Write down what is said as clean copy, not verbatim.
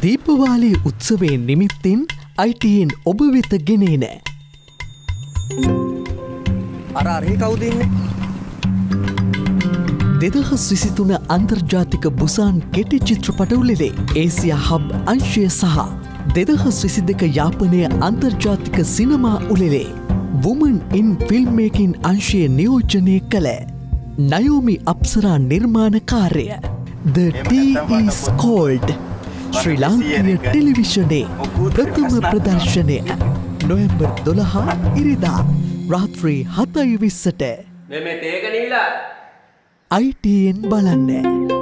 දීපවාලී උත්සවයේ නිමිත්තෙන් ITN ඔබ වෙත ගෙනේ නෑ. අරාරේ කවුද ඉන්නේ? 2023 අන්තර්ජාතික බුසාන් කෙටි චිත්‍රපට උළෙලේ ඒසියා හබ් අංශය සහ 2022 යාපනයේ අන්තර්ජාතික සිනමා උළෙලේ Women in Filmmaking අංශය නියෝජනය කළ Nayomi Apsara නිර්මාණකාරය. The Tea is Cold ශ්‍රී ලාංකීය ටෙලිවිෂනයේ ප්‍රථම ප්‍රදර්ශනය නොවැම්බර් 12 ඉරිදා රාත්‍රී 7:20ට. ITN බලන්න.